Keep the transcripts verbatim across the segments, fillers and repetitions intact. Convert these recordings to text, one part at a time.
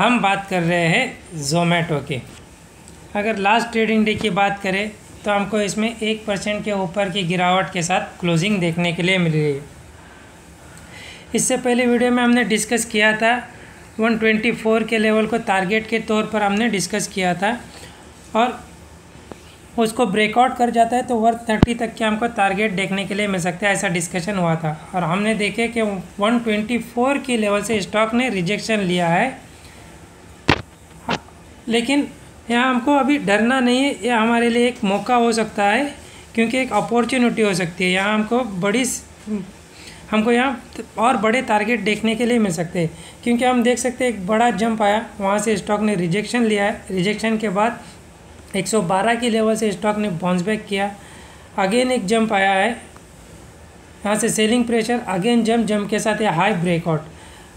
हम बात कर रहे हैं ज़ोमैटो के। अगर लास्ट ट्रेडिंग डे की बात करें तो हमको इसमें एक परसेंट के ऊपर की गिरावट के साथ क्लोजिंग देखने के लिए मिल रही है। इससे पहले वीडियो में हमने डिस्कस किया था एक सौ चौबीस के लेवल को टारगेट के तौर पर हमने डिस्कस किया था, और उसको ब्रेकआउट कर जाता है तो एक सौ तीस तक के हमको टारगेट देखने के लिए मिल सकता है, ऐसा डिस्कशन हुआ था। और हमने देखे कि एक सौ चौबीस के लेवल से स्टॉक ने रिजेक्शन लिया है, लेकिन यहाँ हमको अभी डरना नहीं है। यह हमारे लिए एक मौका हो सकता है, क्योंकि एक अपॉर्चुनिटी हो सकती है। यहाँ हमको बड़ी हमको यहाँ और बड़े टारगेट देखने के लिए मिल सकते हैं, क्योंकि हम देख सकते हैं एक बड़ा जंप आया, वहाँ से स्टॉक ने रिजेक्शन लिया है। रिजेक्शन के बाद एक सौ बारह के लेवल से स्टॉक ने बाउंस बैक किया, अगेन एक जंप आया है, यहाँ से selling pressure, again jump jump के साथ यह हाई ब्रेकआउट,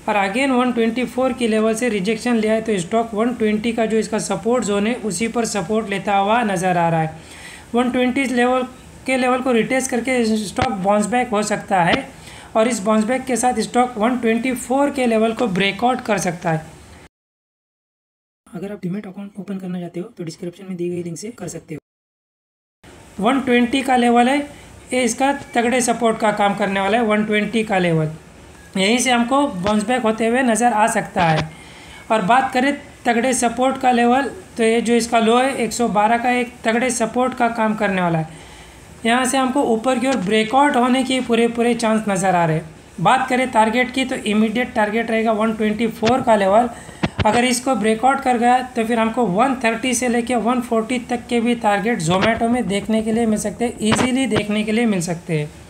और अगेन एक सौ चौबीस के लेवल से रिजेक्शन लिया है। तो स्टॉक एक सौ बीस का जो इसका सपोर्ट जोन है उसी पर सपोर्ट लेता हुआ नज़र आ रहा है। एक सौ बीस लेवल के लेवल को रिटेस्ट करके स्टॉक बाउंस बैक हो सकता है, और इस बाउंस बैक के साथ स्टॉक एक सौ चौबीस के लेवल को ब्रेकआउट कर सकता है। अगर आप डीमैट अकाउंट ओपन करना चाहते हो तो डिस्क्रिप्शन में दी गई लिंक से कर सकते हो। एक सौ बीस का लेवल है, ये इसका तगड़े सपोर्ट का काम करने वाला है। एक सौ बीस का लेवल यहीं से हमको बाउंस बैक होते हुए नज़र आ सकता है। और बात करें तगड़े सपोर्ट का लेवल, तो ये जो इसका लो है एक सौ बारह का एक तगड़े सपोर्ट का काम करने वाला है। यहाँ से हमको ऊपर की ओर ब्रेकआउट होने के पूरे पूरे चांस नज़र आ रहे हैं। बात करें टारगेट की, तो इमीडिएट टारगेट रहेगा एक सौ चौबीस का लेवल। अगर इसको ब्रेकआउट कर गया तो फिर हमको एक सौ तीस से लेके एक सौ चालीस तक के भी टारगेट ज़ोमैटो में देखने के लिए मिल सकते हैं, ईजीली देखने के लिए मिल सकते हैं।